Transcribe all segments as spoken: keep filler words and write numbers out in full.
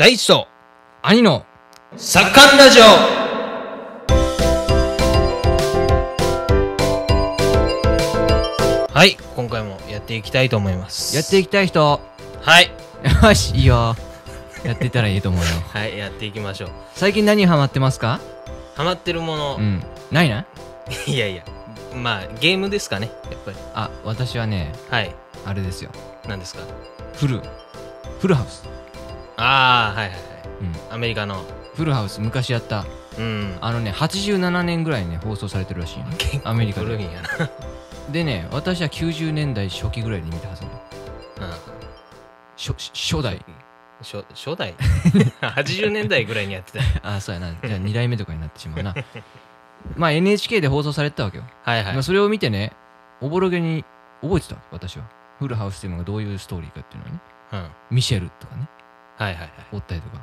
第一と兄のサッカーラジオ。はい、今回もやっていきたいと思います。やっていきたい人、はい、よし、いいよやってたらいいと思うよはい、やっていきましょう。最近何ハマってますか？ハマってるもの、うん、ないな。いやいや、まあゲームですかね、やっぱり。あ、私はね、はい、あれですよ。何ですか？フルフルハウス。ああ、はいはいはい、うん、アメリカのフルハウス昔やった、うん、あのねはちじゅうななねんぐらいね放送されてるらしいよ、ね、アメリカで。古いんやなでね、私はきゅうじゅうねんだい初期ぐらいで見たはずなの。初代初, 初代はちじゅうねんだいぐらいにやってたああ、そうやな。じゃあにだいめとかになってしまうなまあ エヌエイチケー で放送されてたわけよ。はいはい、まあ、それを見てね、おぼろげに覚えてた私は。フルハウスっていうのがどういうストーリーかっていうのはね、うん、ミシェルとかね、はいはいはい、おったりとか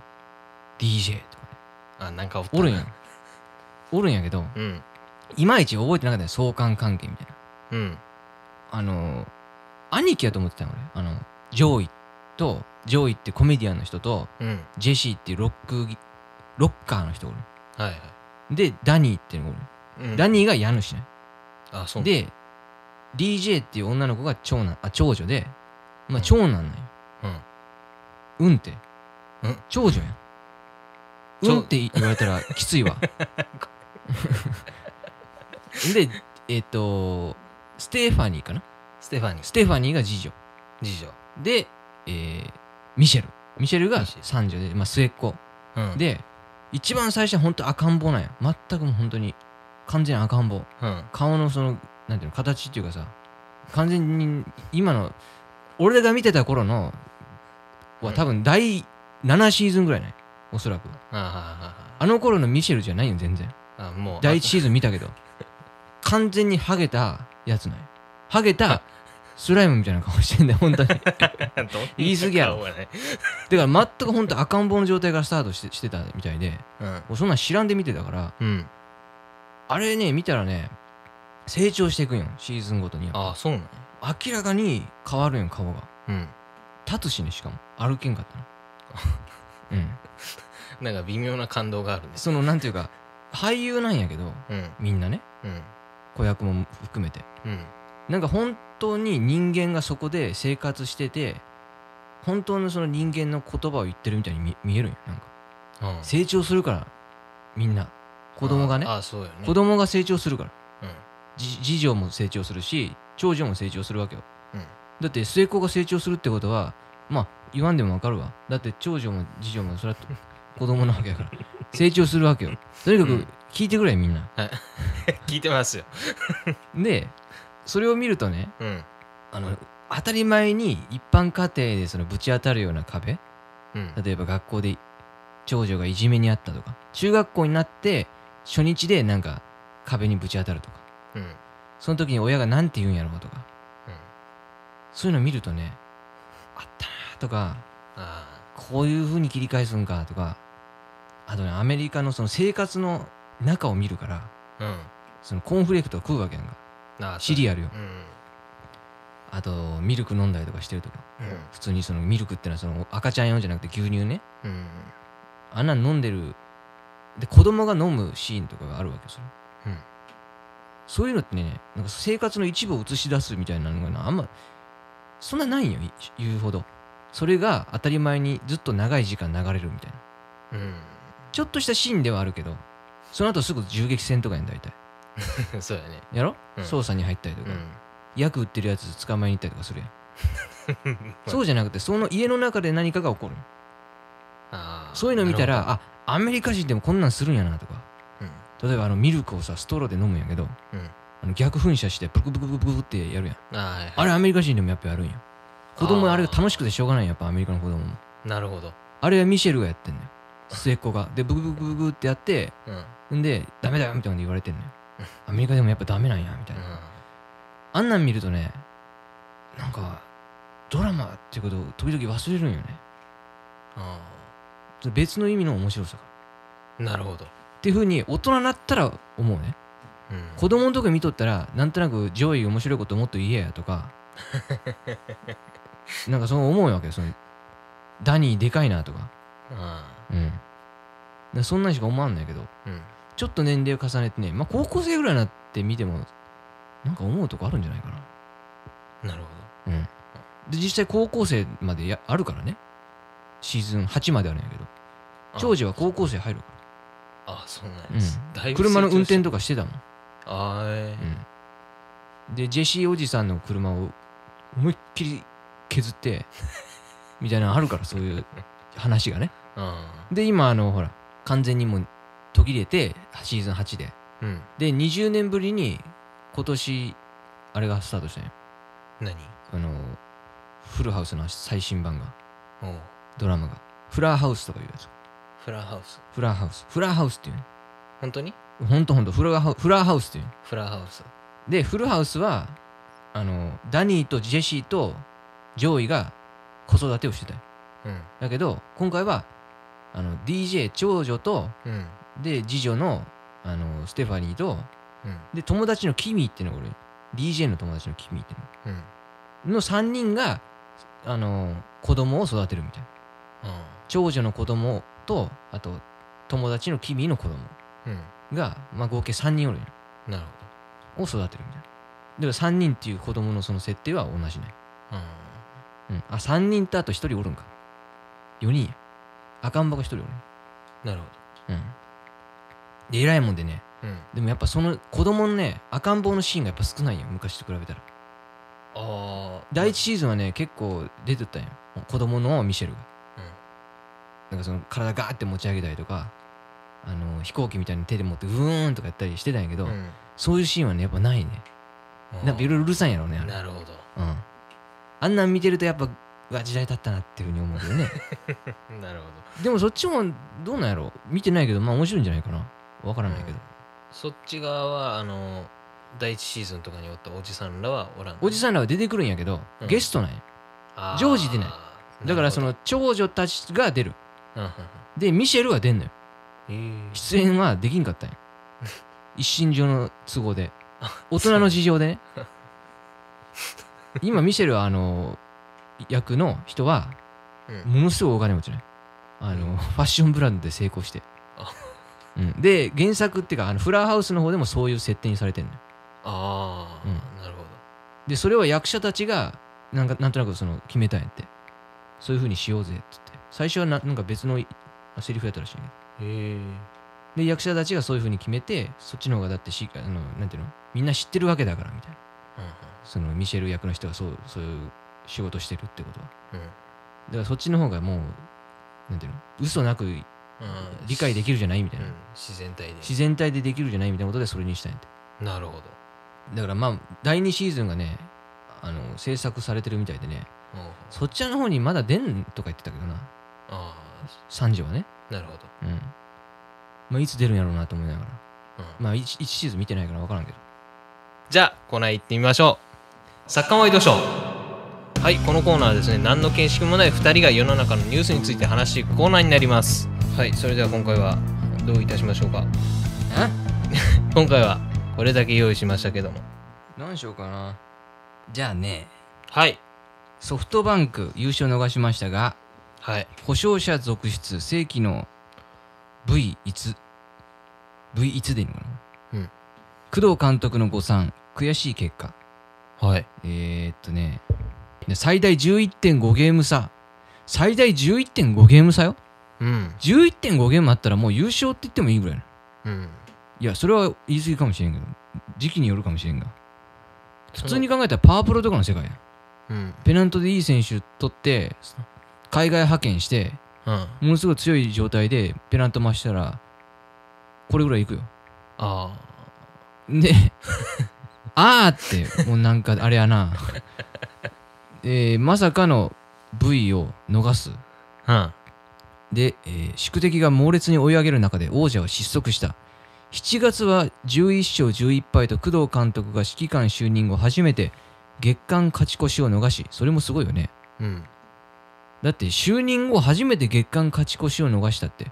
ディージェー とかね。あ、なんかおったな。おるんやんおるんやけど、うん、いまいち覚えてなかったよ、相関関係みたいな。うん、あの兄貴やと思ってたの俺。あのジョイと、ジョイってコメディアンの人と、うん、ジェシーっていうロックロッカーの人俺、はいはい、でダニーっていうの俺、うん、ダニーが家主ね。あ、そうで ディージェー っていう女の子が長男、あ、長女で、まあ長男なんよ、うん、うんって、うん、長女やん。うんって言われたらきついわでえっ、ー、とステファニーかな。ステファニー。ステファニーが次女。次女。で、えー、ミシェル。ミシェルが三女で、まあ、末っ子、うん。で、一番最初は本当赤ん坊なんや。全くもう本当に完全に赤ん坊、うん。顔のその、なんていうの、形っていうかさ、完全に今の、俺が見てた頃のは多分だいななシーズンぐらいない。おそらく。あの頃のミシェルじゃないよ、全然。あ、もう。だいいちシーズン見たけど。完全にハゲたやつない。ハゲたスライムみたいな顔してんだよ、ほんとに言い過ぎやろ。だから全くほんと赤ん坊の状態からスタートし て, してたみたいで、うん、そんなん知らんで見てたから、うん、あれね、見たらね、成長していくんよ、シーズンごとに。ああ、そうなの。明らかに変わるんよ、顔が、うん、立つしね、しかも歩けんかったなうん、なんか微妙な感動があるね。そのなんていうか俳優なんやけど、うん、みんなね、うん、子役も含めて、うん、なんか本当に人間がそこで生活してて、本当のその人間の言葉を言ってるみたいに 見, 見えるんよ、なんか、うん、成長するから、みんな子供がね、ああ、そうよね、子供が成長するから、うん、次女も成長するし長女も成長するわけよ、うん、だって末っ子が成長するってことは、まあ言わんでも分かるわ。だって長女も次女もそれは子供なわけやから成長するわけよ。とにかく聞いてくれ、みんな、はい、聞いてますよで、それを見るとね、うん、あの当たり前に一般家庭でそのぶち当たるような壁、うん、例えば学校で長女がいじめにあったとか、中学校になって初日でなんか壁にぶち当たるとか、うん、その時に親がなんて言うんやろうとか、うん、そういうの見るとね、あったなとか、あ、こういう風に切り返すんかとか、あとね、アメリカのその生活の中を見るから、うん、そのコーンフレークとか食うわけやんか、シリアルよ、うん、あとミルク飲んだりとかしてるとか、うん、普通にそのミルクってのはその赤ちゃん用じゃなくて牛乳ね、うん、あんなの飲んでるで、子供が飲むシーンとかがあるわけですよ、うん、そういうのってね、なんか生活の一部を映し出すみたいなのがな、あんまそんなないんよ、言うほど。それが当たり前にずっと長い時間流れるみたいな、うん、ちょっとしたシーンではあるけど、その後すぐ銃撃戦とかやん、大体そうやね、やろ、うん、捜査に入ったりとか、うん、薬売ってるやつ捕まえに行ったりとかするやんそうじゃなくて、その家の中で何かが起こる。あ、そういうの見たら、あ、アメリカ人でもこんなんするんやなとか、うん、例えばあのミルクをさストローで飲むんやけど、うん、あの逆噴射してブクブクブクブクってやるやん。 あ、はいはい、あれアメリカ人でもやっぱやるんや。子供あれ楽しくてしょうがない、やっぱアメリカの子供も。なるほど。あれはミシェルがやってんのよ、末っ子が。でブクブクブクってやって、うん、んでダメだよみたいなこと言われてんのよアメリカでもやっぱダメなんやみたいな、うん、あんなん見るとね、なんかドラマっていうことを時々忘れるんよね。あ、別の意味の面白さが。なるほど。っていう風に大人になったら思うね、うん、子供のとこ見とったらなんとなく上位面白いこともっと言えやとかなんかそう思うわけよ。そのダニーでかいなとか、うん、うん、そんなにしか思わんないけど、うん、ちょっと年齢を重ねてね、まあ、高校生ぐらいになって見てもなんか思うとこあるんじゃないかな。なるほど、うん、で実際高校生までやあるからね、シーズンはちまではないけど、長女は高校生入るから。ああ、そうなんです、うん、だいぶ車の運転とかしてたもん。ああ、えーうん、でジェシーおじさんの車を思いっきり削ってみたいなのあるから、そういう話がねで今あのほら完全にもう途切れてシーズンはちで、うん、でにじゅうねんぶりに今年あれがスタートしたよ。何？あのフルハウスの最新版が、おう、ドラマがフラーハウスとかいうやつ。フラーハウス、フラーハウス、フラーハウスっていうの。本当に？本当本当、フラーハウス、フラーハウスっていうの。フラーハウス。でフルハウスはあのダニーとジェシーとジョイが子育てをしてたよ。うん、だけど今回はあの ディージェー 長女と、うん、で次女のあのステファニーと、うん、で友達のキミーっていうのが俺 ディージェー の友達のキミーっていうの、うん、のさんにんがあの子供を育てるみたいな、うん、長女の子供とあと友達のキミーの子供が、うん、まあ合計さんにんおるよ。なるほど。を育てるみたいな。でもさんにんっていう子供のその設定は同じね。うん、うん、あさんにんとあとひとりおるんか。よにんや。赤ん坊がひとりおる。なるほど。うん。で偉いもんでね、うん、でもやっぱその子供のね赤ん坊のシーンがやっぱ少ないよ、昔と比べたら。ああ。第一シーズンはね結構出てったんや、子供のミシェルが、うん、なんかその体ガーって持ち上げたりとか、あの飛行機みたいに手で持ってうーんとかやったりしてたんやけど、うん、そういうシーンはねやっぱないね。なんかいろいろうるさいんやろうね。なるほど、うん、あんなん見てるとやっぱが時代だったなっていう風に思うけどねなるほど。でもそっちもどうなんやろ、見てないけどまあ面白いんじゃないかな、わからないけど、うん、そっち側はあの第一シーズンとかにおったおじさんらはおらん。おじさんらは出てくるんやけど、うん、ゲストなんや、常時出ない。だからその長女たちが出る、うん、でミシェルは出んのよ、えー、出演はできんかったんや一身上の都合で大人の事情でね今ミシェルはあの役の人はものすごいお金持ちね、あのファッションブランドで成功して、うん、で原作っていうかあのフラーハウスの方でもそういう設定にされてるのよ。ああ、うん、なるほど。でそれは役者たちがなんかなんとなくその決めたんやって、そういう風にしようぜっつって。最初は な, なんか別のセリフやったらしいね。へえ。で役者たちがそういう風に決めて、そっちの方がだってしあのなんていうのみんな知ってるわけだからみたいな、うんうん、そのミシェル役の人がそうそういう仕事してるってことは、うん、だからそっちの方がもうなんていうの嘘なく理解できるじゃないみたいな、うん、自然体で自然体でできるじゃないみたいなことでそれにしたいんで。なるほど。だからまあだいにシーズンがねあの制作されてるみたいでね、そっちの方にまだ出んとか言ってたけどな。ああ、三時はね。なるほど、うん、まあ、いつ出るんやろうなと思いながら、うん、まあ 1, 1シーズン見てないから分からんけど。じゃあコーナー行ってみましょう。サッカーワイドショー。はい、このコーナーはですね何の見識もないふたりが世の中のニュースについて話していくコーナーになります。はい、それでは今回はどういたしましょうか。今回はこれだけ用意しましたけども、何しようかな。じゃあね、はい、ソフトバンク優勝逃しましたが、はい、保証者続出、正規の ブイワン ブイワン でいいのかな、うん、工藤監督の誤算、悔しい結果。はい、えー、っとね最大 じゅういってんご ゲーム差、最大 じゅういってんご ゲーム差よ、うん、じゅういってんご ゲームあったらもう優勝って言ってもいいぐらい、うん、いやそれは言い過ぎかもしれんけど、時期によるかもしれんが、普通に考えたらパワープロとかの世界や、うん、ペナントでいい選手取って海外派遣して、うん、ものすごい強い状態でペナント回したらこれぐらいいくよ。ああであーってもうなんかあれやなえー、まさかの ブイ を逃す、うん、で、えー、宿敵が猛烈に追い上げる中で王者は失速した。しちがつはじゅういっしょうじゅういっぱいと工藤監督が指揮官就任後初めて月間勝ち越しを逃し、それもすごいよね、うん、だって就任後初めて月間勝ち越しを逃したって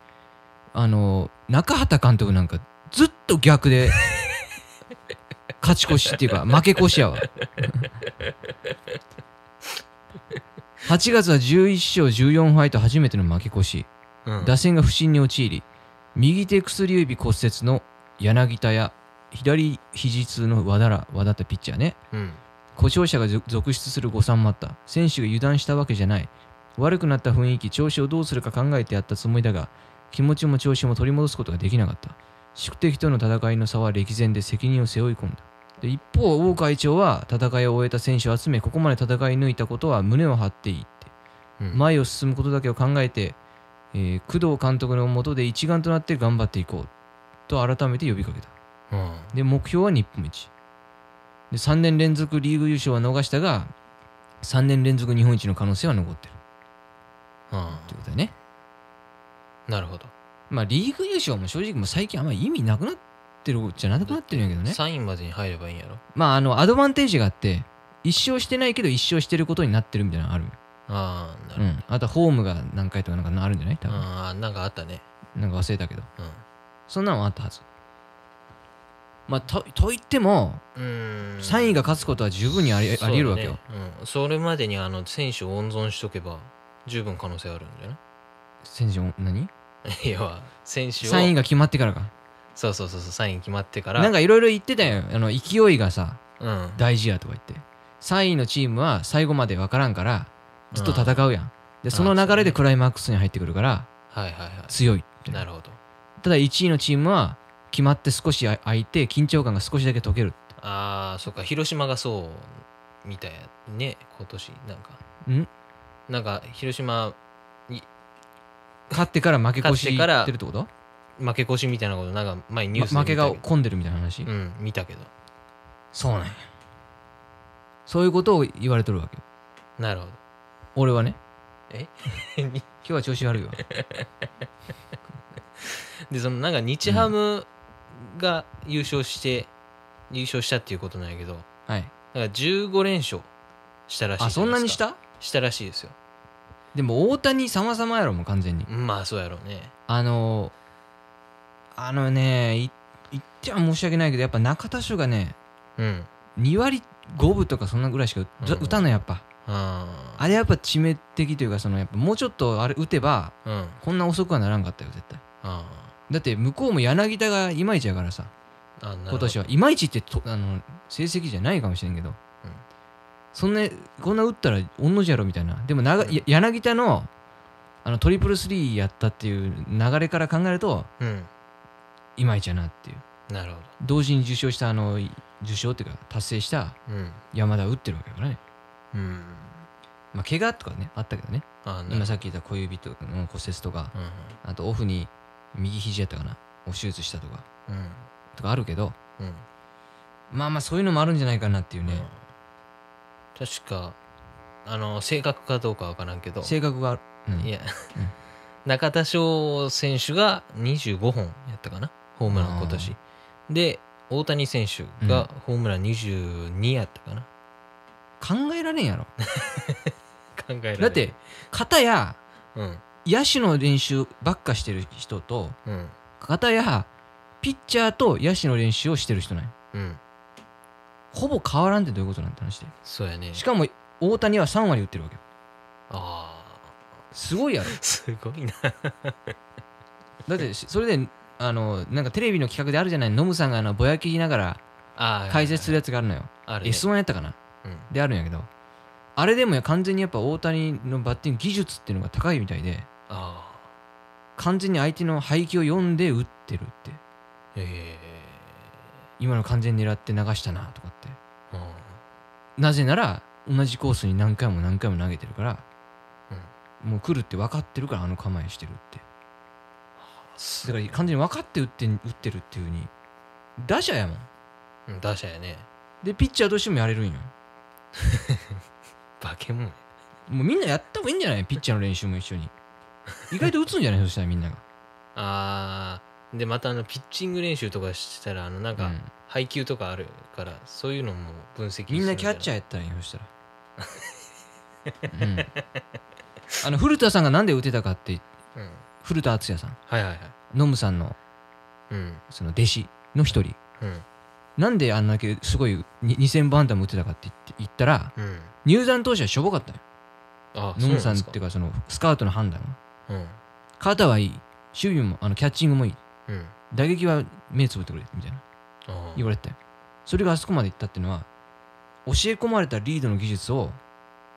あのー、中畑監督なんかずっと逆で勝ち越しっていうか負け越しやわはちがつはじゅういっしょうじゅうよんはいと初めての負け越し、うん、打線が不振に陥り、右手薬指骨折の柳田や左肘痛の和田ら和田ってピッチャーね、うん、故障者が続出する誤算もあった。選手が油断したわけじゃない。悪くなった雰囲気、調子をどうするか考えてやったつもりだが、気持ちも調子も取り戻すことができなかった。宿敵との戦いの差は歴然で責任を背負い込んだ。で一方、王会長は戦いを終えた選手を集め、ここまで戦い抜いたことは胸を張っていいって、うん、前を進むことだけを考えて、えー、工藤監督の下で一丸となって頑張っていこうと改めて呼びかけた。うん、で目標は日本一で、さんねん連続リーグ優勝は逃したがさんねん連続日本一の可能性は残ってる、うん、ということだね。なるほど。まあリーグ優勝も正直もう最近あんまり意味なくなってるじゃなくなってるんやけどね。さんいまでに入ればいいんやろ。まああのアドバンテージがあっていち勝してないけどいち勝してることになってるみたいなのある。ああなるほど、うん、あとホームが何回とかなんかあるんじゃない多分。ああなんかあったね。なんか忘れたけど、うん、そんなのあったはず。まあ、と, といってもうーんさんいが勝つことは十分にあり得、ね、るわけよ、うん、それまでにあの選手を温存しとけば十分可能性あるんじゃない。選手を何いや選手をさんいが決まってからか。そうそうそうそうさんい決まってからなんかいろいろ言ってたよ。あの勢いがさ、うん、大事やとか言ってさんいのチームは最後まで分からんからずっと戦うやん、うん、でその流れでクライマックスに入ってくるから、はいはいはい、強い。なるほど。ただいちいのチームは決まって少し空いて緊張感が少しだけ解ける。ああそっか。広島がそうみたいね今年。なんかんなんか広島に勝ってから負け越しいってるってこと。負け越しみたいなことなんか前ニュースで見たけど負けが混んでるみたいな話、うん、見たけど。そうなんや。そういうことを言われとるわけ。なるほど。俺はねえ今日は調子悪いわでそのなんか日ハム、うんが優勝して優勝したっていうことなんやけど、はい、だからじゅうご連勝したらしい。あそんなにしたしたらしいですよ。でも大谷様々やろもう完全に。まあそうやろうね。あのあのねい言っちゃ申し訳ないけどやっぱ中田翔がね、うん、にわりごぶとかそんなぐらいしか打たないやっぱ、うん、あ, あれやっぱ致命的というかそのやっぱもうちょっとあれ打てば、うん、こんな遅くはならんかったよ絶対。ああだって向こうも柳田がいまいちやからさ今年はいまいちってとあの成績じゃないかもしれんけど、うん、そんなこんな打ったらおんのじやろみたいな。でもなが、うん、柳田 の, あのトリプルスリーやったっていう流れから考えると、うん、いまいちやなっていう。なるほど。同時に受賞したあの受賞っていうか達成した山田は打ってるわけだからね、うん、まあ怪我とかねあったけどね。あ今さっき言った小指とかの骨折とか、うん、あとオフに右肘やったかなお手術したとか、うん、とかあるけど、うん、まあまあそういうのもあるんじゃないかなっていうね、うん、確かあの正確かどうかわからんけど正確が、うん、いや、うん、中田翔選手がにじゅうごほんやったかなホームラン今年で大谷選手がホームランにじゅうにやったかな、うん、考えられんやろ考えられん。だって片や、うん野手の練習ばっかしてる人と、うん、片やピッチャーと野手の練習をしてる人ない、うん、ほぼ変わらんってどういうことなんて話で。そうやね。しかも大谷はさんわり打ってるわけよ。あーすごいやろすごいなだってそれであのなんかテレビの企画であるじゃないノムさんがあのぼやきながら解説するやつがあるのよ、はいはいはい、エスワン やったかな、うん、であるんやけどあれでも完全にやっぱ大谷のバッティング技術っていうのが高いみたいであ完全に相手の配球を読んで打ってるって、えー、今の完全に狙って流したなとかって、うん、なぜなら同じコースに何回も何回も投げてるから、うん、もう来るって分かってるからあの構えしてるってだから完全に分かって打って、打ってるっていう風に打者やもん、うん、打者やね。でピッチャーとしてもやれるんよバケモン。もうみんなやった方がいいんじゃないピッチャーの練習も一緒に意外と打つんじゃないそしたらみんながあーでまたあのピッチング練習とかしたらあのなんか配球とかあるからそういうのも分析するみんなキャッチャーやったらいいよそしたら、うん、あの古田さんがなんで打てたかって、うん、古田敦也さんはいはいはいノムさんの、うん、その弟子の一人、うん、なんであんだけすごいにせんばん安打も打てたかって言ったら、うん、入団当初はしょぼかったよ。ああノムさんっていうかそのスカウトの判断、うん、肩はいい、守備もあのキャッチングもいい、うん、打撃は目つぶってくれみたいな言われて、それがあそこまでいったっていうのは教え込まれたリードの技術を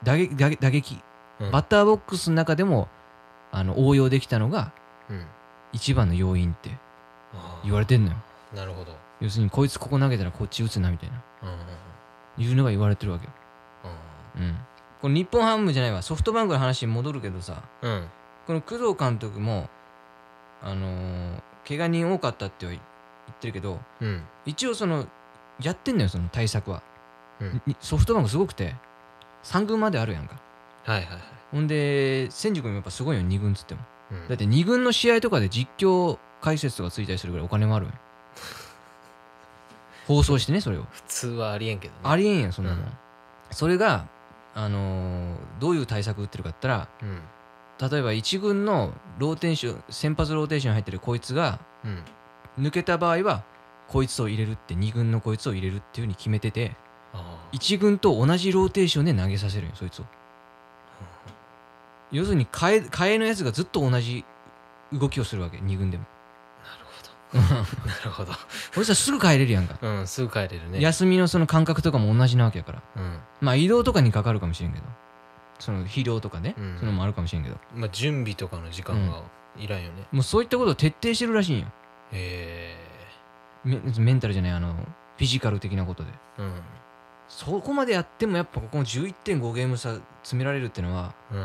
打撃、打撃、打撃、うん、バッターボックスの中でもあの応用できたのが一番の要因って言われてんのよ。なるほど。要するにこいつここ投げたらこっち打つなみたいな、うん、いうのが言われてるわけよ、うんうん、この日本ハムじゃないわソフトバンクの話に戻るけどさ、うん、この工藤監督もあのー、怪我人多かったっては言ってるけど、うん、一応そのやってんのよその対策は、うん、ソフトバンクすごくてさん軍まであるやんか、はいはいはい、ほんで千寿君もやっぱすごいよに軍つっても、うん、だってに軍の試合とかで実況解説とかついたりするぐらいお金もあるよ放送してね、それを普通はありえんけどね、ありえんやそんなの、うん、それが、あのー、どういう対策打ってるかって言ったら、うん、例えばいち軍のローテーション先発ローテーション入ってるこいつが、うん、抜けた場合はこいつを入れるってに軍のこいつを入れるっていう風に決めてて、あいち軍と同じローテーションで投げさせるよそいつを、はあ、要するに替え、替えのやつがずっと同じ動きをするわけに軍でも。なるほど。そしたらすぐ帰れるやんか。うん、すぐ帰れるね。休みのその感覚とかも同じなわけやから、うん、まあ移動とかにかかるかもしれんけど、その疲労とかね、うん、そのもあるかもしれんけど、まあ準備とかの時間がいらんよね、うん、もうそういったことを徹底してるらしいんよ。へえ。メンタルじゃないあのフィジカル的なことで、うん、そこまでやってもやっぱここの じゅういってんご ゲーム差詰められるってのは、う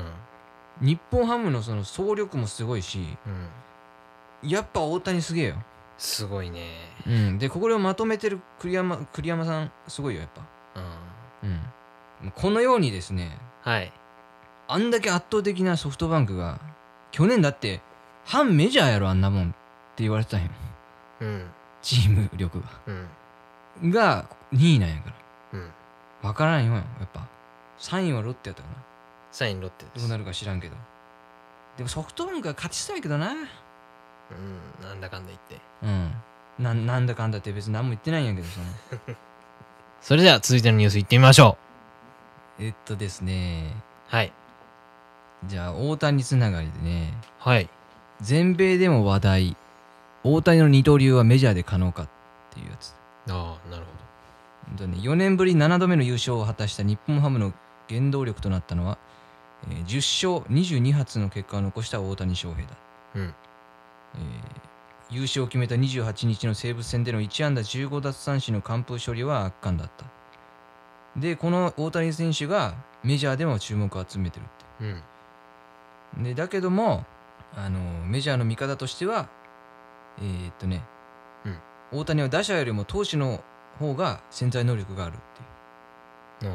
ん、日本ハムのその総力もすごいし、うん、やっぱ大谷すげえよ。すごいね、うん、でこれをまとめてる栗山、栗山さんすごいよやっぱ、うんうん、このようにですね、はい、あんだけ圧倒的なソフトバンクが去年だって反メジャーやろあんなもんって言われてたんや、うん、チーム力が、うん、がにいなんやから、うん、分からんよやっぱさんいはロッテやったかな。さんいロッテです。どうなるか知らんけど、でもソフトバンクは勝ちそうやけどな。うん、なんだかんだ言って、うん、な, なんだかんだって別に何も言ってないんやけどそのそれでは続いてのニュースいってみましょう。えっとですね、はい、じゃあ大谷つながりでね、はい、全米でも話題、大谷の二刀流はメジャーで可能かっていうやつ。ああ、なるほど。だ、ね、よねんぶりななどめの優勝を果たした日本ハムの原動力となったのは、えー、じゅっしょうにじゅうにはつの結果を残した大谷翔平だ。うん、えー、優勝を決めたにじゅうはちにちの西武戦でのいちあんだじゅうごだつさんしんの完封勝利は圧巻だった。でこの大谷選手がメジャーでも注目を集めてるって、うん、でだけどもあのメジャーの見方としてはえー、っとね、うん、大谷は打者よりも投手の方が潜在能力があるっていう、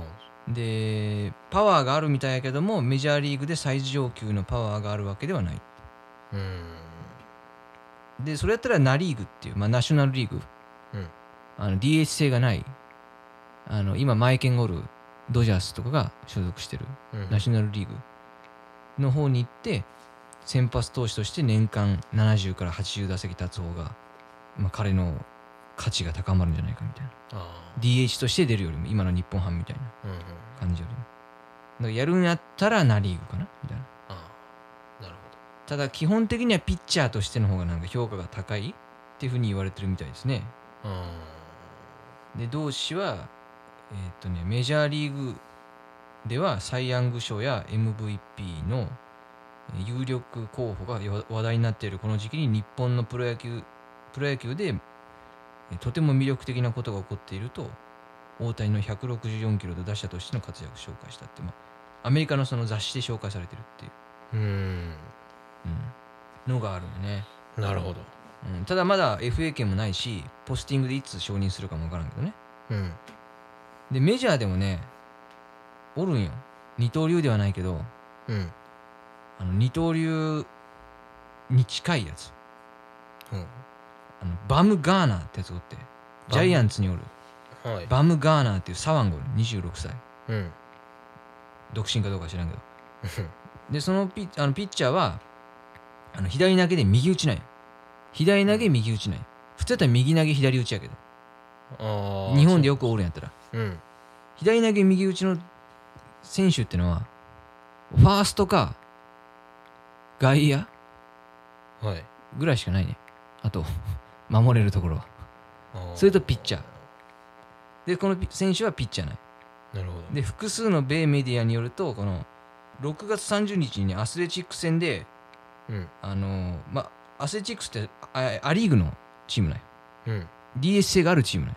うん、でパワーがあるみたいやけどもメジャーリーグで最上級のパワーがあるわけではない。うん、でそれやったらナリーグっていう、まあ、ナショナルリーグ、うん、あの ディーエイチ 制がないあの今マイケンがおるドジャースとかが所属してる、うん、ナショナルリーグの方に行って先発投手として年間ななじゅうからはちじゅうだせき立つ方が、まあ、彼の価値が高まるんじゃないかみたいな。あ ディーエイチ として出るよりも今の日本ハムみたいな感じよりも、うんうん、だからやるんやったらナリーグかなみたいな。ただ基本的にはピッチャーとしての方がなんか評価が高いっていう風に言われてるみたいですね。うん、で同氏は、えーっとね、メジャーリーグではサイ・ヤング賞や エムブイピー の有力候補が話題になっているこの時期に日本のプロ野球、プロ野球でとても魅力的なことが起こっていると大谷のひゃくろくじゅうよんキロと打者としての活躍を紹介したって、まあ、アメリカのその雑誌で紹介されてるっていう。うーん、うん、のがあるよね。なるほど、うん、ただまだ エフエー 権もないしポスティングでいつ承認するかも分からんけどね、うん、でメジャーでもねおるんよ二刀流ではないけど、うん、あの二刀流に近いやつ、うん、あのバムガーナーってやつおってジャイアンツにおる、はい、バムガーナーっていう左腕がおるにじゅうろくさい、うん、独身かどうか知らんけどでその ピ, あのピッチャーはあの左投げで右打ちない左投げ右打ちない普通だったら右投げ左打ちやけどあ日本でよくおるんやったら、うん、左投げ右打ちの選手ってのはファーストか外野ぐらいしかないね、あと守れるところは。それとピッチャーで、この選手はピッチャーない。なるほど。で複数の米メディアによると、このろくがつさんじゅうにちに、ね、アスレチック戦で、うん、あのー、まあアスレチックスってあア・リーグのチームない、うん、ディーエス 制があるチームない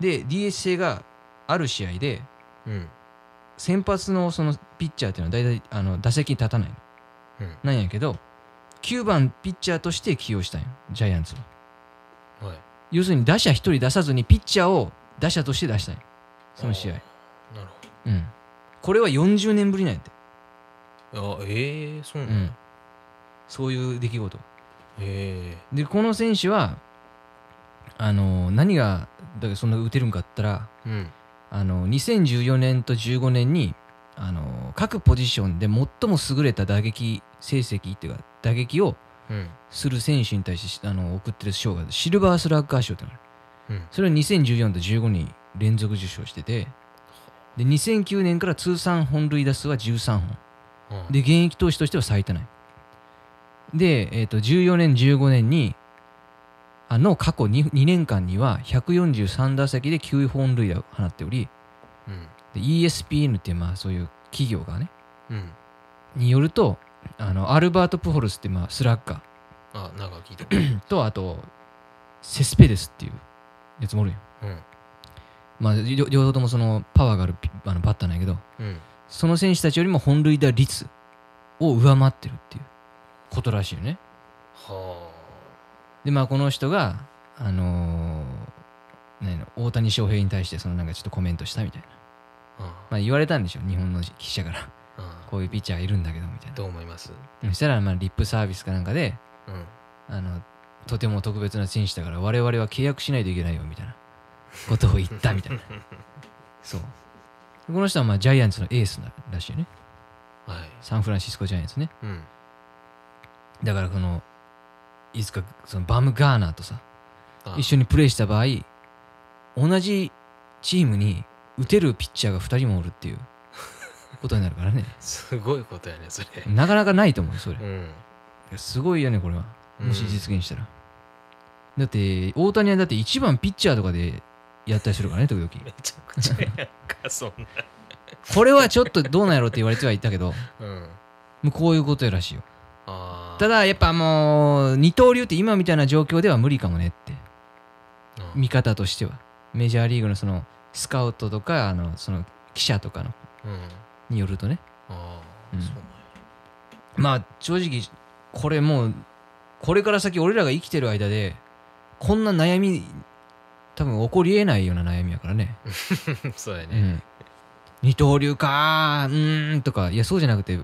で、 ディーエス 制がある試合で、うん、先発のそのピッチャーっていうのは大体あの打席に立たないの、うん、なんやけどきゅうばんピッチャーとして起用したんよジャイアンツは、はい、要するに打者ひとり出さずにピッチャーを打者として出したんよその試合。なるほど、うん、これはよんじゅうねんぶりなんやって。あえー、そうなんだ、うん、そういう出来事。へえ。でこの選手はあの何がだからそんな打てるんかったら、うん、あのにせんじゅうよねんとじゅうごねんにあの各ポジションで最も優れた打撃成績っていうか打撃をする選手に対してあの送ってる賞がシルバースラッガー賞ってなる、うん、それをにせんじゅうよんとじゅうごに連続受賞してて、でにせんきゅうねんから通算本塁打数はじゅうさんほん、うん、で現役投手としては最多ない。で、えー、とじゅうよねんじゅうごねんにあの過去 2, にねんかんにはひゃくよんじゅうさんだせきできゅうほんるいだを放っており、うん、で イーエスピーエヌ っていうまあそういう企業がね、うん、によるとあのアルバート・プホルスってまあスラッガー、あなんか聞いたと、あとセスペデスっていうやつもおるよ、うん、まあ両方ともそのパワーがあるあのバッターなんやけど、うん、その選手たちよりも本塁打率を上回ってるっていうことらしいよね。はあ。でまあこの人があのー、何の大谷翔平に対してそのなんかちょっとコメントしたみたいな、はあ、まあ言われたんでしょ日本の記者から、はあ、こういうピッチャーいるんだけどみたいな。どう思います？そしたらまあリップサービスかなんかで、うん、あのとても特別な選手だから我々は契約しないといけないよみたいなことを言ったみたいなそうこの人はまあジャイアンツのエースらしいよね、はい、サンフランシスコジャイアンツね、うん、だからこのいつかそのバムガーナーとさああ一緒にプレーした場合同じチームに打てるピッチャーがふたりもおるっていうことになるからねすごいことやねそれ、なかなかないと思うそれ、うん、すごいよねこれはもし実現したら、うん、だって大谷はだっていちばんピッチャーとかでやったりするからね時々めちゃくちゃやんかそんなこれはちょっとどうなんやろって言われてはいたけど、うん、もうこういうことやらしいよ。あただやっぱもう二刀流って今みたいな状況では無理かもねって、うん、見方としてはメジャーリーグのそのスカウトとかあのその記者とかの、うん、によるとね、あ、うん、そうなんや。まあ正直これもうこれから先俺らが生きてる間でこんな悩み多分起こりえないような悩みやからねそうやね、うん、二刀流かーうーんとかいやそうじゃなくて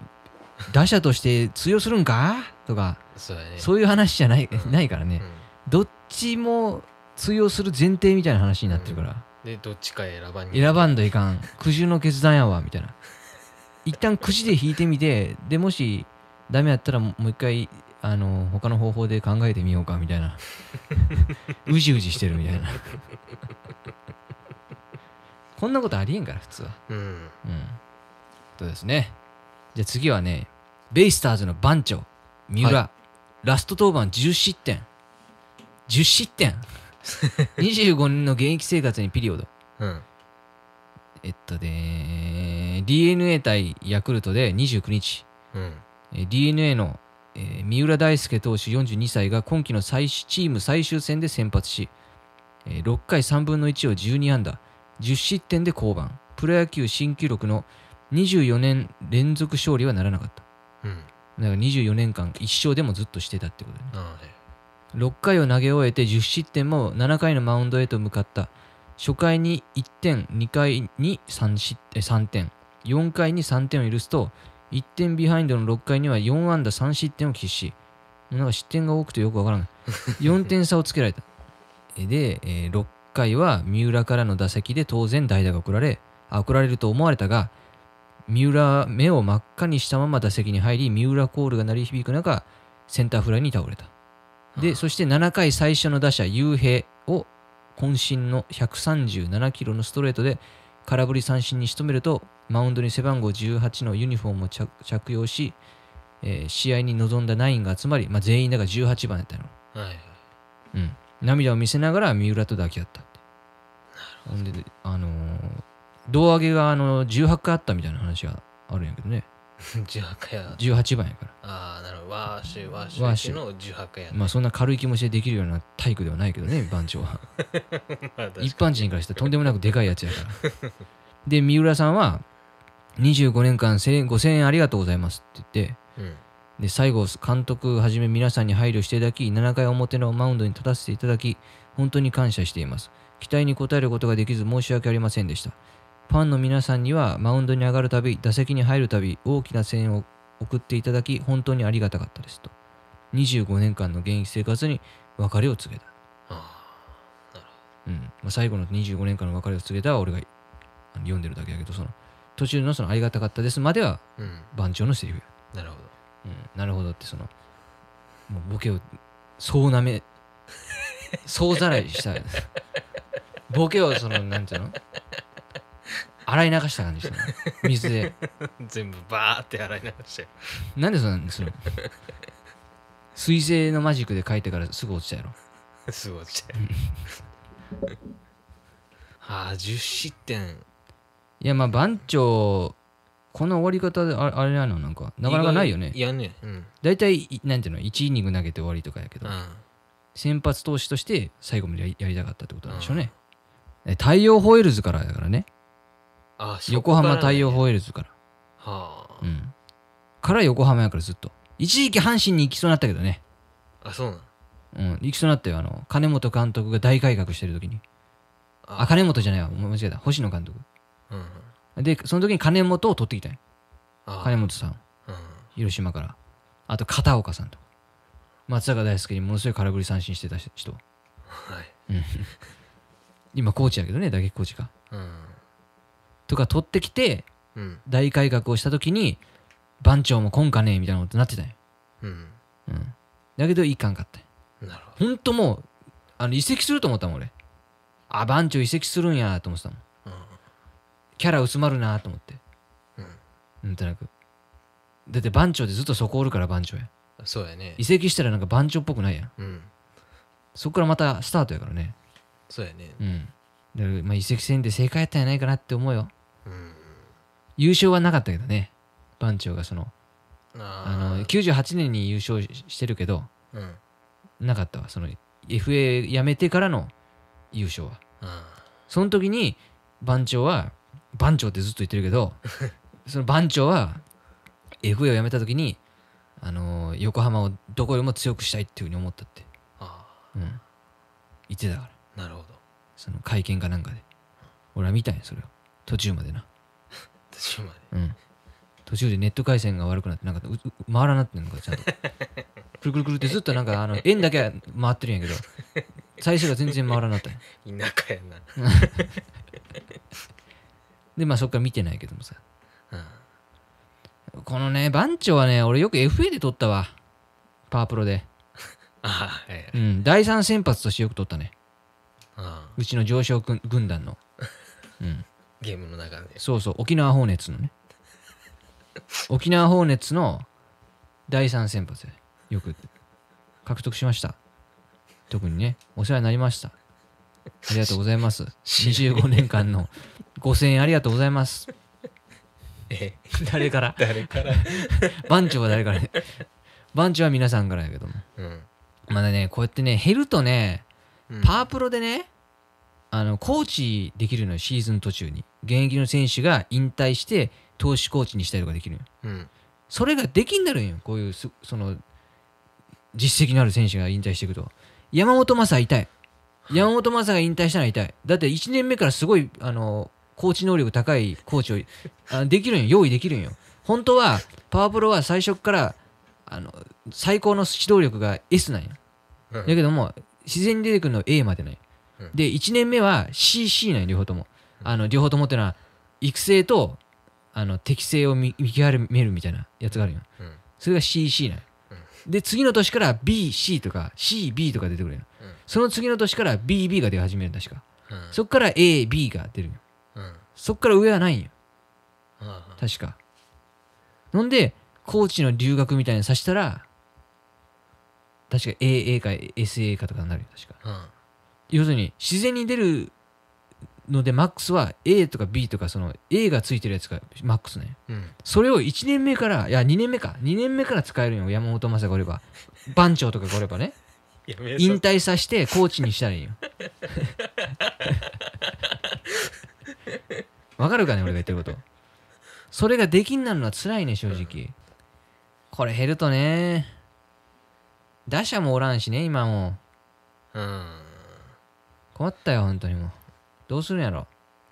打者として通用するんかとかそうやね、そういう話じゃない、うん、ないからね、うん、どっちも通用する前提みたいな話になってるから、うん、でどっちか選ばん選ばんといかん苦渋の決断やわみたいな一旦くじで引いてみてでもしダメやったらもう一回あの他の方法で考えてみようかみたいなうじうじしてるみたいなこんなことありえんから普通は、うん、うん、そうですね。じゃあ次はね、ベイスターズの番長三浦、はい、ラスト登板じゅうしってんじゅうしってんにじゅうごねんの現役生活にピリオド、うん、えっとね ディーエヌエー 対ヤクルトでにじゅうくにち、うん、ディーエヌエー の、えー、三浦大輔投手よんじゅうにさいが今季の最チーム最終戦で先発し、えー、ろっかいさんぶんのいちをじゅうにあんだじゅうしってんで降板、プロ野球新記録のにじゅうよねん連続勝利はならなかった、うん、だからにじゅうよねんかん一勝でもずっとしてたってことね。ああ、ね、ろっかいを投げ終えてじゅうしってんもななかいのマウンドへと向かった。初回にいってんにかいに さん, 失点3点よんかいにさんてんを許すといってんビハインドのろっかいにはよんあんださんしってんを喫し、なんか失点が多くてよくわからないよんてんさをつけられたで、えー、ろっかいは三浦からの打席で当然代打が送られあ送られると思われたが三浦目を真っ赤にしたまま打席に入り三浦コールが鳴り響く中センターフライに倒れた。でそしてななかい最初の打者雄平を渾身のひゃくさんじゅうななキロのストレートで空振り三振に仕留めるとマウンドに背番号じゅうはちのユニフォームを着用しえー、試合に臨んだナインが集まり、まあ、全員だからじゅうはちばんやったの、はいはい、うん、涙を見せながら三浦と抱き合ったって。なるほど。で、あのー、胴上げがあのじゅうはちかいあったみたいな話があるんやけどねじゅうはちかいやじゅうはちばんやから。ああなるほど。ワーシュワーシュワーシュのじゅうはちかいや、ね、まあそんな軽い気持ちでできるような体育ではないけどね番長は一般人からしたらとんでもなくでかいやつやからで三浦さんはにじゅうごねんかんごせんえんありがとうございますって言って、うん、で最後監督はじめ皆さんに配慮していただきななかい表のマウンドに立たせていただき本当に感謝しています。期待に応えることができず申し訳ありませんでした。ファンの皆さんにはマウンドに上がるたび打席に入るたび大きな声援を送っていただき本当にありがたかったですと。にじゅうごねんかんの現役生活に別れを告げた。ああなるほど、うん、まあ、最後のにじゅうごねんかんの別れを告げたは俺が読んでるだけだけど、その途中のそのありがたかったですまでは番長のセリフや、うん、なるほど、うん、なるほどってそのもうボケをそうなめそうざらいしたボケをそのなんていうの洗い流した感じしたね水で全部バーって洗い流して、なんでそうなんですよ水性のマジックで書いてからすぐ落ちたやろすぐ落ちたはあじゅっしってん。いやまあ番長この終わり方であれなのなんかなかなかないよね。いやね、うん、だいたいなんていうのいちイニング投げて終わりとかやけど、うん、先発投手として最後までやりたかったってことなんでしょうね、うん、太陽ホエールズからだからね。ああ横浜太陽ホエールズから、はあ、うん、から横浜やからずっと一時期阪神に行きそうになったけどね。あそうなの、うん、行きそうになったよ。あの金本監督が大改革してる時に あ, あ金本じゃないわ間違えた星野監督、うん、でその時に金本を取ってきたんや。あ金本さん、うん、広島からあと片岡さんとか松坂大輔にものすごい空振り三振してた人、はい、うん、今コーチやけどね打撃コーチか、うんとか取ってきて、うん、大改革をした時に番長もこんかねえみたいなことになってたんや、うんうん、だけどいかんかったんや。なるほど。ほんともうあの移籍すると思ったもん俺。あ番長移籍するんやと思ってたもん、うん、キャラ薄まるなと思って、うん、なんとなくだって番長でずっとそこおるから番長や。そうやね移籍したらなんか番長っぽくないやん、うん、そこからまたスタートやからね。そうやね、うん、だからまあ移籍戦で正解やったんやないかなって思うよ。うん、優勝はなかったけどね番長がそのああのきゅうじゅうはちねんに優勝してるけど、うん、なかったわその エフエー 辞めてからの優勝は、うん、その時に番長は番長ってずっと言ってるけどその番長は エフエー を辞めた時にあの横浜をどこよりも強くしたいっていうふうに思ったって、あ、うん、言ってたから。なるほど。その会見かなんかで俺は見たんやそれを途中までな途中まで、うん、途中でネット回線が悪くなってなんか回らなってんのかちゃんとくるくるくるってずっとなんかあの円だけは回ってるんやけど最初が全然回らなったんや。田舎やなでまあそっから見てないけどもさ、うん、このね番長はね俺よく エフエー で取ったわパワープロでああ、はいはい、うん、だいさん先発としてよく取ったね。ああうちの上昇軍団のうんゲームの中でそうそう沖縄ホーネッツのね沖縄ホーネッツのだいさん先発でよく獲得しました。特にねお世話になりましたありがとうございますにじゅうごねんかんのごせんえんありがとうございますえ誰から誰から番長は誰からね番長は皆さんからやけども、うん、まだねこうやってね減るとね、うん、パワープロでねあのコーチできるのよシーズン途中に。現役の選手が引退して投手コーチにしたりとかできるよ、うん、それができんなるんよこういうその実績のある選手が引退していくと。山本昌は痛い。山本昌が引退したら痛い。だっていちねんめからすごいあのコーチ能力高いコーチをあできるんよ用意できるんよ。本当はパワープロは最初からあの最高の指導力が エス なんよ、うん、だけども自然に出てくるのは エー までなんよ。でいちねんめは シーシー なんよ両方とも。あの両方ともってのは育成とあの適性を 見, 見極めるみたいなやつがあるよ、うん、それが シーシー なんよ、うん、で次の年から ビーシー とか シービー とか出てくるよ、うん、その次の年から ビービー が出始める確か、うん、そっから エービー が出るよ、うん、そっから上はないんよ、うん、確か。なんで高知の留学みたいにさしたら確か エーエー か エスエー かとかになるよ確か、うん、要するに自然に出るのでマックスは A とか B とかその A がついてるやつがマックスね、うん、それをいちねんめからいやにねんめかにねんめから使えるよ。山本昌がおれば番長とかがおればね引退させてコーチにしたらいいよ。わかるかね俺が言ってること。それができんなるのは辛いね正直、うん、これ減るとね打者もおらんしね今もう、うん、困ったよ本当にもうどうするんやろ。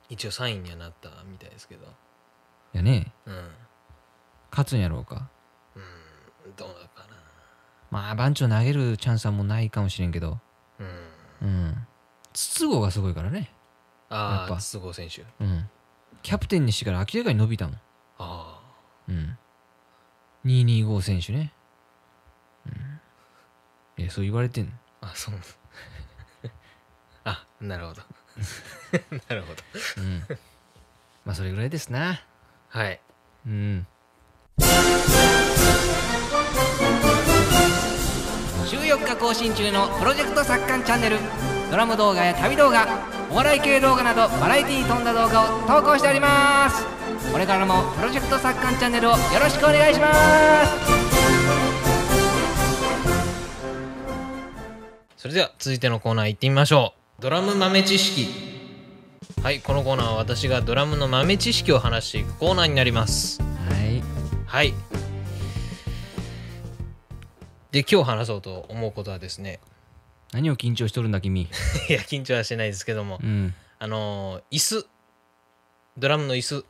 一応サインにはなったみたいですけどいやね、うん、勝つんやろうか、うん、どうなるかな。まあ番長投げるチャンスはもうないかもしれんけど、うん、うん、筒香がすごいからね。ああ筒香選手、うん、キャプテンにしてから明らかに伸びたもん。ああうんにーにーご選手ね、うん、いやそう言われてんの。あそうあなるほどなるほど、うん、まあそれぐらいですな。はいうん週よっか更新中のプロジェクト作家チャンネル、ドラム動画や旅動画、お笑い系動画などバラエティに富んだ動画を投稿しております。これからもプロジェクト作家チャンネルをよろしくお願いします。それでは続いてのコーナー行ってみましょう。ドラム豆知識。はい、このコーナーは私がドラムの豆知識を話していくコーナーになります。はいはいで今日話そうと思うことはですね。何を緊張しとるんだ君。いや緊張はしてないですけども、うん、あのー、椅子ドラムの椅子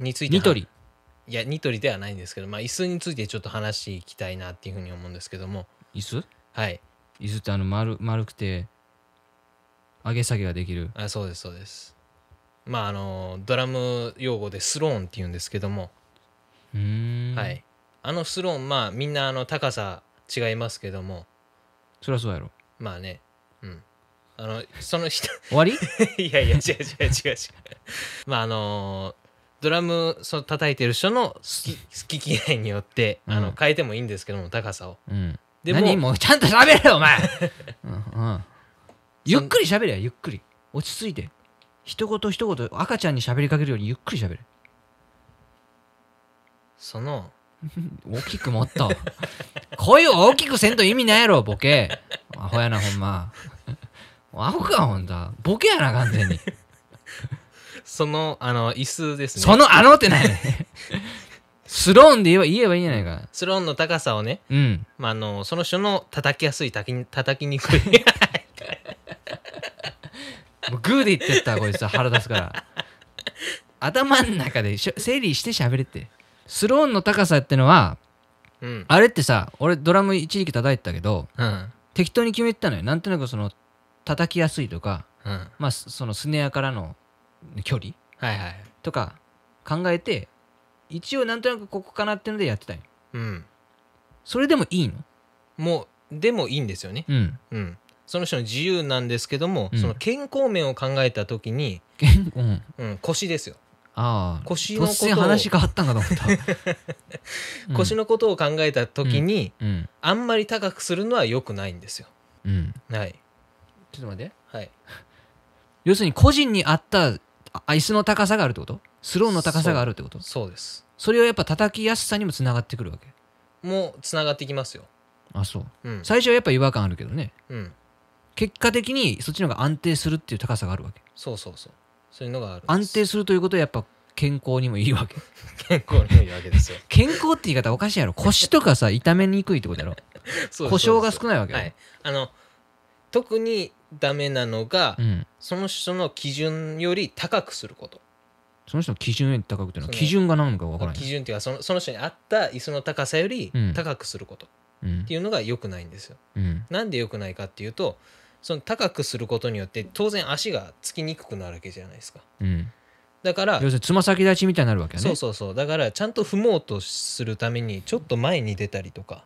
についてニトリいやニトリではないんですけど、まあ椅子についてちょっと話していきたいなっていうふうに思うんですけども。椅子はい椅子ってあの 丸, 丸くて上げ下げができる。あそうですそうです。まああのー、ドラム用語でスローンって言うんですけども、うーんはいあのスローンまあみんなあの高さ違いますけども。そりゃそうやろ。まあねうんあのその人終わりいやいや違う違う違う違うまああのー、ドラムその叩いてる人の好き好き嫌いによって、うん、あの変えてもいいんですけども高さを、うん、でも何もうちゃんと喋れよお前うん、うん、ゆっくり喋れよゆっくり落ち着いて一言一言赤ちゃんに喋りかけるようにゆっくり喋れ。その大きくもっと声を大きくせんと意味ないやろボケ。アホやなほんまアホかほんとボケやな完全に。そのあの椅子ですね。そのあのってないねスローンで言えば言えばいいんじゃないか。スローンの高さをね、うん、まああのその人の叩きやすいたき叩きにくいもうグーで言ってったこいつは腹出すから頭の中で整理して喋れって。スローンの高さってのは、うん、あれってさ俺ドラム一時期叩いてたけど、うん、適当に決めてたのよ。なんとなくその叩きやすいとか、うん、まあそのスネアからの距離、はいはい、とか考えて一応なんとなくここかなってのでやってたんよ、うん、それでもいいのもうでもいいんですよね、うんうん、その人の自由なんですけども、うん、その健康面を考えた時に、うんうん、腰ですよ。ああ腰のことを突然話変わったんかと思った腰のことを考えた時に、うんうん、あんまり高くするのは良くないんですよ、うん、はいちょっと待って、はい、要するに個人に合った椅子の高さがあるってこと。スローの高さがあるってこと。そうです。それをやっぱ叩きやすさにもつながってくるわけ。もうつながってきますよ。あそう、うん、最初はやっぱ違和感あるけどね、うん、結果的にそっちの方が安定するっていう高さがあるわけ。そうそうそうそういうのがある。安定するということはやっぱ健康にもいいわけ健康にもいいわけですよ健康って言い方おかしいやろ。腰とかさ痛めにくいってことやろ故障が少ないわけ、はい、あの特にダメなのが、うん、その人の基準より高くすること。その人の基準より高くっていうのは基準が何か分からない。基準っていうかその、その人に合った椅子の高さより高くすること、うん、っていうのが良くないんですよ、うん、なんで良くないかっていうとその高くすることによって当然足がつきにくくなるわけじゃないですか、うん、だから要するにつま先立ちみたいになるわけね。そうそうそうだからちゃんと踏もうとするためにちょっと前に出たりとか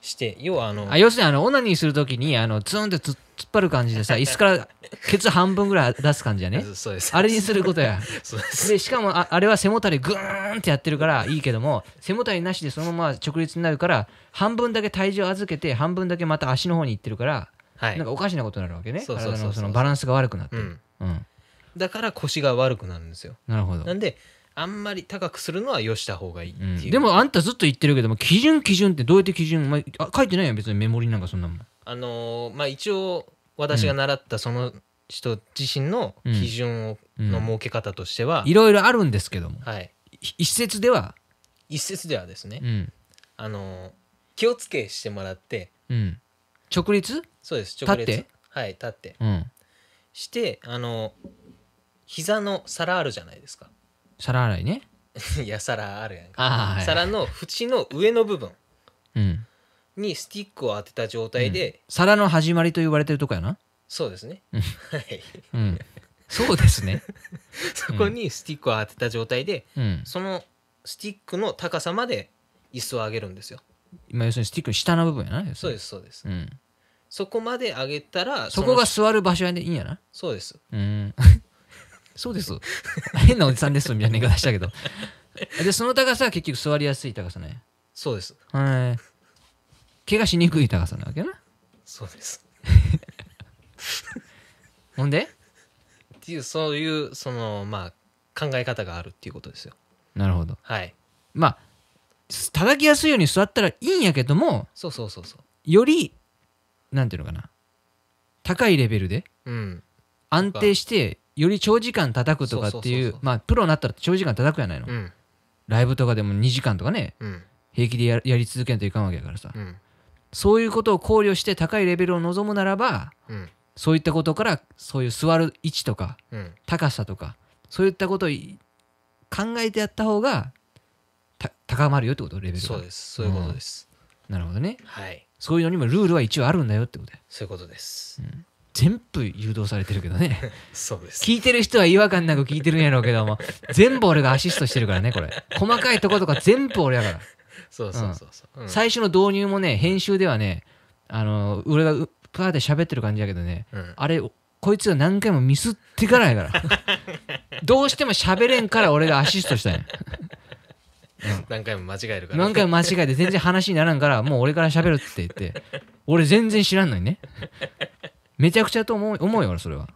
して、うん、要はあのあ要するにあのオナニーするときにあのツンってつ突っ張る感じでさ、椅子からケツ半分ぐらい出す感じやね。そうです、あれにすることや。そうです。でしかも あ, あれは背もたれグーンってやってるからいいけども、背もたれなしでそのまま直立になるから半分だけ体重を預けて半分だけまた足の方にいってるから、はい、なんかおかしなことになるわけね。体のそのバランスが悪くなって、うん、うん、だから腰が悪くなるんですよ。なるほど。なんであんまり高くするのはよした方がいいっていう、うん、でもあんたずっと言ってるけども、基準基準ってどうやって基準、まあ、書いてないやん別にメモリなんかそんなもん。あのー、まあ一応私が習ったその人自身の基準を、うん、の設け方としては、うん、いろいろあるんですけども、はい、一説では一説ではですね、うん、あのー、気をつけしてもらって、うん、直立、そうです直立、立って、はい、立って、うん、してあのー、膝の皿あるじゃないですか。皿洗いね。いや皿あるやんか、はい、皿の縁の上の部分にスティックを当てた状態で、うん、皿の始まりと言われてるとこやな。そうですね、うん、はい、うん、そうですね。そこにスティックを当てた状態で、うん、そのスティックの高さまで椅子を上げるんですよ。今要するにスティックの下の部分やな。そうですそうです、うん、そこまで上げたら そ, そこが座る場所でいいんやな。そうです、うん。そうです。変なおじさんですみたいな言い方したけど。でその高さは結局座りやすい高さね。そうです、はい。怪我しにくい高さなわけな。そうです。ほんでっていう、そういうそのまあ考え方があるっていうことですよ。なるほど、はい。まあ叩きやすいように座ったらいいんやけども、そうそうそうそう、よりなんていうのかな、高いレベルで、うん、安定してより長時間叩くとかっていう、まあプロになったら長時間叩くやないの、うん、ライブとかでもにじかんとかね、うん、平気で や, やり続けないといかんわけだからさ、うん、そういうことを考慮して高いレベルを望むならば、うん、そういったことからそういう座る位置とか、うん、高さとかそういったことを考えてやった方がた高まるよってこと、レベルが。そうです、そういうことです、うん、なるほどね、はい、そういうのにもルールは一応あるんだよってことで。そういうことです、うん。全部誘導されてるけどね。そうです。聞いてる人は違和感なく聞いてるんやろうけども、全部俺がアシストしてるからねこれ。細かいとことか全部俺やから。そうそうそうそう、うん。最初の導入もね、編集ではね、あの俺がうパーって喋ってる感じやけどね、うん、あれこいつが何回もミスってからやから。どうしても喋れんから俺がアシストしたんや。うん、何回も間違えるから。何回も間違えて全然話にならんから、もう俺から喋るって言って、俺全然知らんのにね。めちゃくちゃと思う思うよ俺それは。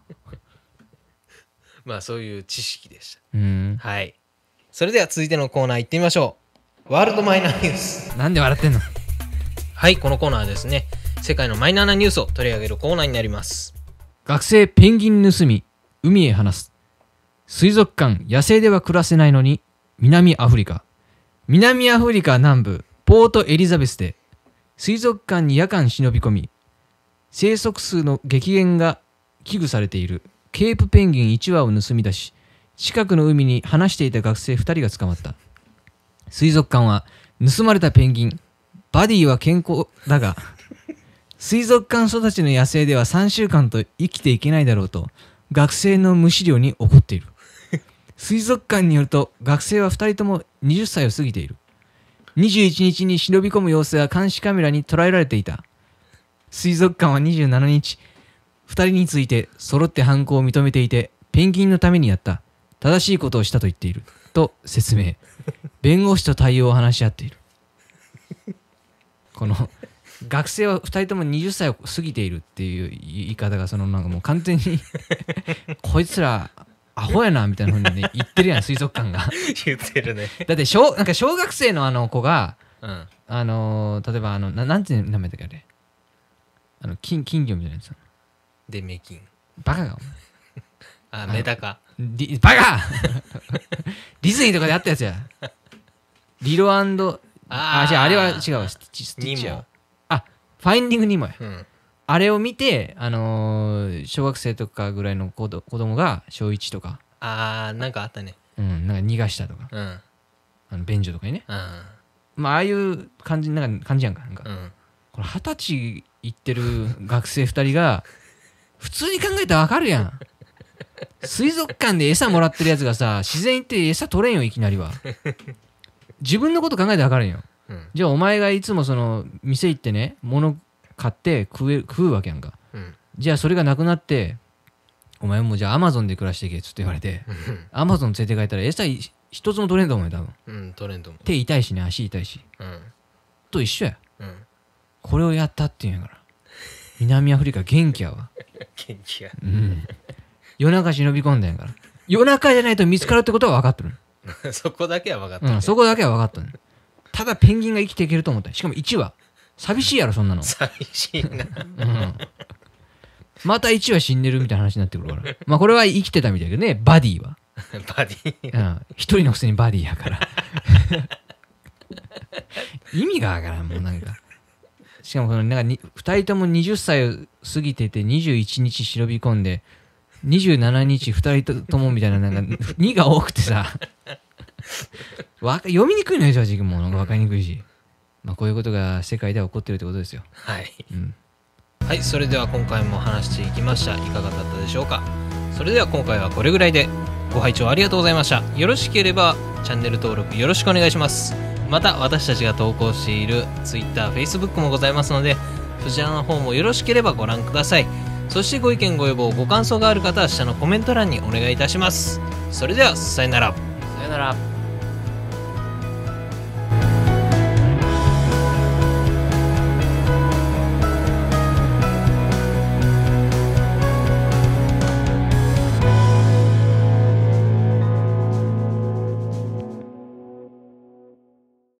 まあそういう知識でした。うん、はい。それでは続いてのコーナー行ってみましょう。ワールドマイナーニュース。なんで笑ってんの。はい、このコーナーはですね、世界のマイナーなニュースを取り上げるコーナーになります。学生ペンギン盗み海へ放す。水族館野生では暮らせないのに南アフリカ。南アフリカ南部ポートエリザベスで水族館に夜間忍び込み生息数の激減が危惧されているケープペンギンいちわを盗み出し、近くの海に放していた学生ふたりが捕まった。水族館は盗まれたペンギンバディは健康だが水族館育ちの野生ではさんしゅうかんと生きていけないだろうと学生の無視量に怒っている。水族館によると学生はふたりともはたちを過ぎている。にじゅういちにちに忍び込む様子が監視カメラに捉えられていた。水族館はにじゅうしちにち、ふたりについて揃って犯行を認めていて、ペンギンのためにやった、正しいことをしたと言っている、と説明。弁護士と対応を話し合っている。この、学生はふたりともはたちを過ぎているっていう言い方が、そのなんかもう完全に、こいつら、アホやな、みたいなふうにね、言ってるやん、水族館が。言ってるね。だって小、なんか小学生のあの子が、うん、あの、例えばあの、な、なんて名前だっけあれ。あの 金, 金魚みたいなやつでメキンバカがあメダカリバカディズニーとかであったやつやリロアンドああ違うあれは違うニモあファインディングニモや、うん、あれを見てあのー、小学生とかぐらいの子ど子供が小一とかあーなんかあったねうんなんか逃がしたとか、うん、あの便所とかにね、うん、まあああいう感じなんか感じやんかなんか、うん、これ二十歳行ってる学生ふたりが普通に考えたらわかるやん。水族館で餌もらってるやつがさ自然行って餌取れんよいきなりは。自分のこと考えたらわかるんよ、うん、じゃあお前がいつもその店行ってね物買って食う、食うわけやんか、うん、じゃあそれがなくなってお前もじゃあアマゾンで暮らしていけっつって言われてアマゾン連れて帰ったら餌一つも取れんと思うよ多分、うん、取れんと思う。手痛いしね、足痛いし、うん、と一緒や、うん、これをやったっていうんやから南アフリカ元気やわ元気や、うん、夜中忍び込んだんやから夜中じゃないと見つかるってことは分かってるそこだけは分かった、ねうん、そこだけは分かった、ね、ただペンギンが生きていけると思った。しかもいちわ寂しいやろそんなの。寂しいな、うん、またいちわ死んでるみたいな話になってくるからまあこれは生きてたみたいだけどねバディはバディうん、一人のくせにバディやから意味がわからんもうなんか。しかもこのなんかふたりともはたちを過ぎててにじゅういちにち忍び込んでにじゅうしちにちふたりともみたいななんかにが多くてさわか読みにくいのよ正直もう分かりにくいし、まあ、こういうことが世界では起こってるってことですよ。はい、うん、はい、それでは今回も話していきました。いかがだったでしょうか。それでは今回はこれぐらいでご拝聴ありがとうございました。よろしければチャンネル登録よろしくお願いします。また私たちが投稿している Twitter、Facebook もございますのでそちらの方もよろしければご覧ください。そしてご意見ご要望ご感想がある方は下のコメント欄にお願いいたします。それではさよなら。さよなら。